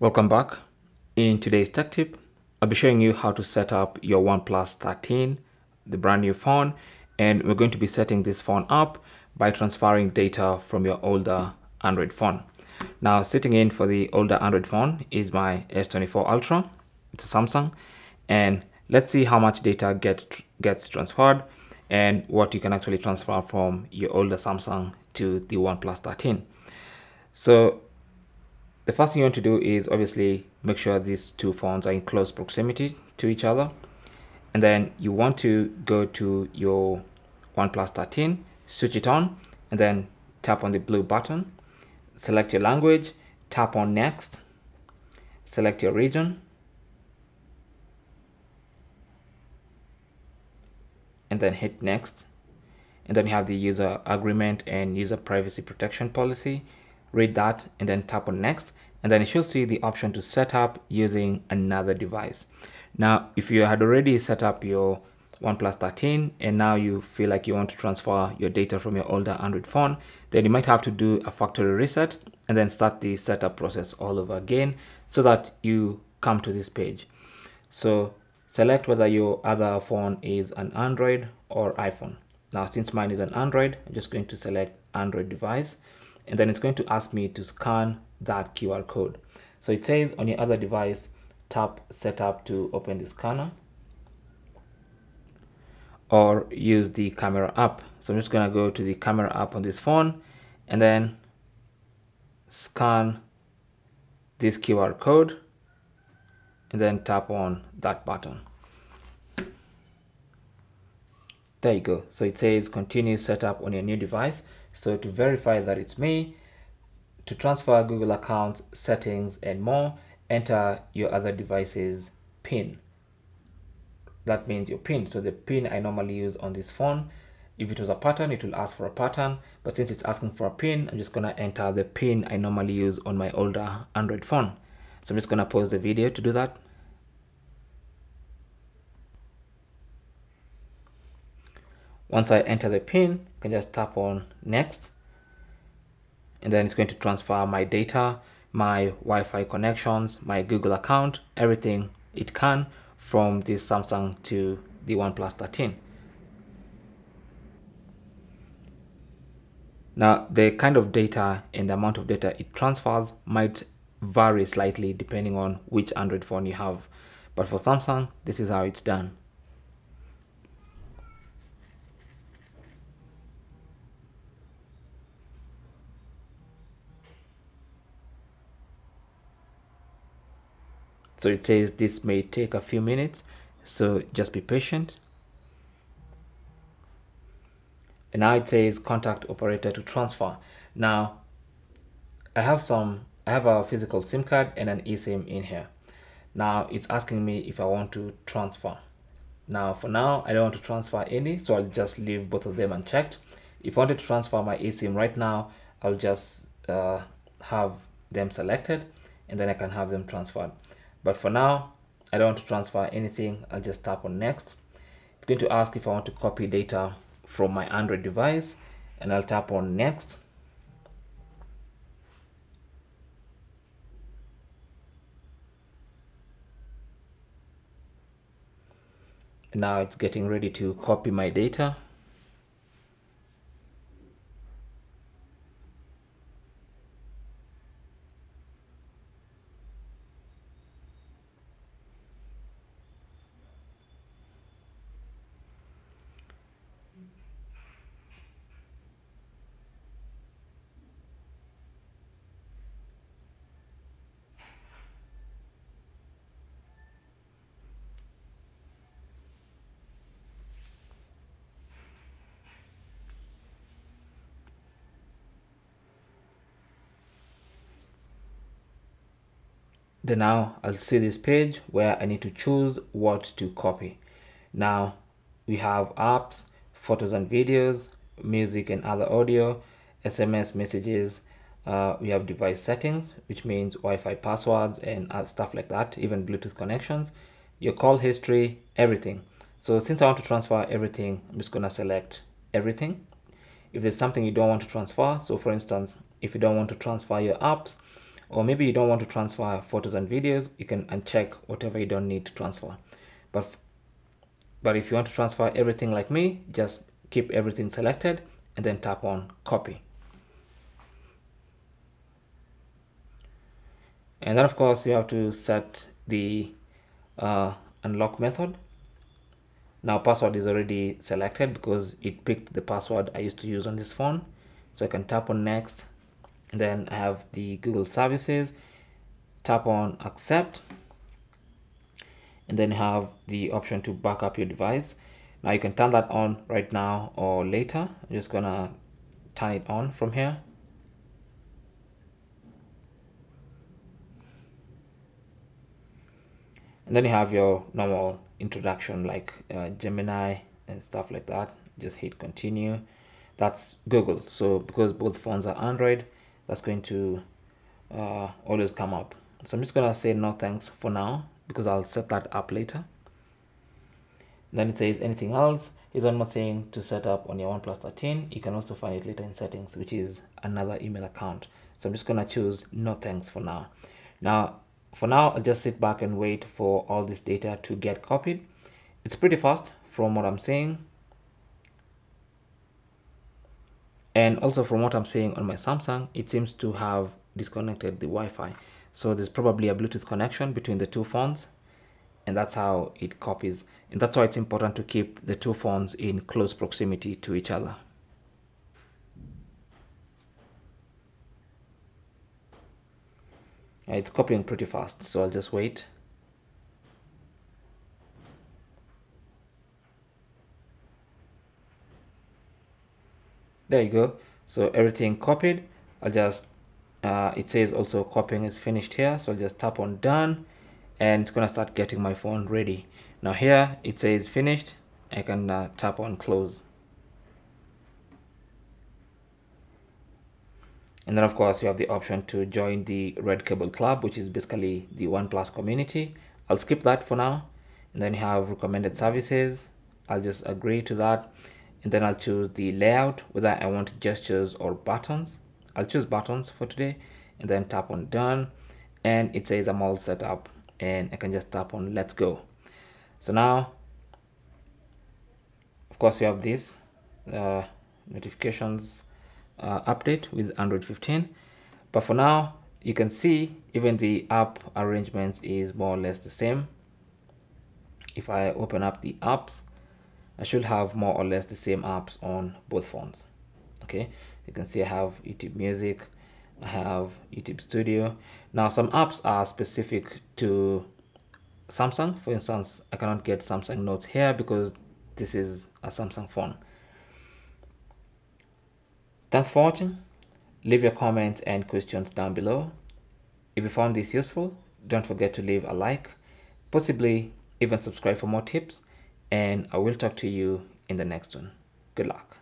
Welcome back. In today's tech tip, I'll be showing you how to set up your OnePlus 13, the brand new phone, and we're going to be setting this phone up by transferring data from your older Android phone. Now, sitting in for the older Android phone is my S24 Ultra. It's a Samsung, and let's see how much data gets transferred and what you can actually transfer from your older Samsung to the OnePlus 13. So the first thing you want to do is obviously make sure these two phones are in close proximity to each other, and then you want to go to your OnePlus 13, switch it on, and then tap on the blue button, select your language, tap on next, select your region, and then hit next, and then you have the user agreement and user privacy protection policy. Read that and then tap on next, and then you should see the option to set up using another device. Now, if you had already set up your OnePlus 13 and now you feel like you want to transfer your data from your older Android phone, then you might have to do a factory reset and then start the setup process all over again so that you come to this page. So select whether your other phone is an Android or iPhone. Now, since mine is an Android, I'm just going to select Android device. And then it's going to ask me to scan that QR code. So it says on your other device, tap setup to open the scanner or use the camera app. So I'm just going to go to the camera app on this phone and then scan this QR code and then tap on that button. There you go. So it says continue setup on your new device. So to verify that it's me, to transfer Google Accounts, settings and more, enter your other device's PIN. That means your PIN. So the PIN I normally use on this phone, if it was a pattern, it will ask for a pattern. But since it's asking for a PIN, I'm just going to enter the PIN I normally use on my older Android phone. So I'm just going to pause the video to do that. Once I enter the PIN, you can just tap on next, and then it's going to transfer my data, my Wi-Fi connections, my Google account, everything it can from this Samsung to the OnePlus 13. Now, the kind of data and the amount of data it transfers might vary slightly depending on which Android phone you have. But for Samsung, this is how it's done. So it says this may take a few minutes, so just be patient. And now it says contact operator to transfer. Now, I have a physical SIM card and an eSIM in here. Now it's asking me if I want to transfer. Now, for now, I don't want to transfer any, so I'll just leave both of them unchecked. If I wanted to transfer my eSIM right now, I'll just have them selected, and then I can have them transferred. But for now, I don't want to transfer anything. I'll just tap on next. It's going to ask if I want to copy data from my Android device, and I'll tap on next. And now it's getting ready to copy my data. Then now I'll see this page where I need to choose what to copy. Now we have apps, photos and videos, music and other audio, SMS messages. We have device settings, which means Wi-Fi passwords and stuff like that, even Bluetooth connections, your call history, everything. So since I want to transfer everything, I'm just going to select everything. If there's something you don't want to transfer, so for instance, if you don't want to transfer your apps, or maybe you don't want to transfer photos and videos, you can uncheck whatever you don't need to transfer. But if you want to transfer everything like me, just keep everything selected and then tap on copy. And then of course you have to set the unlock method. Now password is already selected because it picked the password I used to use on this phone. So I can tap on next, and then I have the Google services, tap on accept, and then have the option to back up your device. Now you can turn that on right now or later. I'm just gonna turn it on from here. And then you have your normal introduction like Gemini and stuff like that. Just hit continue. That's Google. So because both phones are Android, that's going to always come up. So I'm just gonna say no thanks for now because I'll set that up later. Then it says anything else. Here's one more thing to set up on your OnePlus 13. You can also find it later in settings, which is another email account. So I'm just gonna choose no thanks for now. For now, I'll just sit back and wait for all this data to get copied. It's pretty fast from what I'm seeing. And also from what I'm seeing on my Samsung, it seems to have disconnected the Wi-Fi. So there's probably a Bluetooth connection between the two phones, and that's how it copies. And that's why it's important to keep the two phones in close proximity to each other. It's copying pretty fast, so I'll just wait. There you go. So everything copied. I'll just it says also copying is finished here, so I'll just tap on done, and it's gonna start getting my phone ready. Now here it says finished. I can tap on close, and then of course you have the option to join the Red Cable Club, which is basically the OnePlus community. I'll skip that for now, and then you have recommended services. I'll just agree to that, and then I'll choose the layout, whether I want gestures or buttons. I'll choose buttons for today, and then tap on done, and it says I'm all set up, and I can just tap on let's go. So now of course you have this notifications update with Android 15, but for now you can see even the app arrangements is more or less the same. If I open up the apps, I should have more or less the same apps on both phones. Okay, you can see I have YouTube Music, I have YouTube Studio. Now some apps are specific to Samsung. For instance, I cannot get Samsung Notes here because this is a Samsung phone. Thanks for watching. Leave your comments and questions down below. If you found this useful, don't forget to leave a like, possibly even subscribe for more tips, and I will talk to you in the next one. Good luck.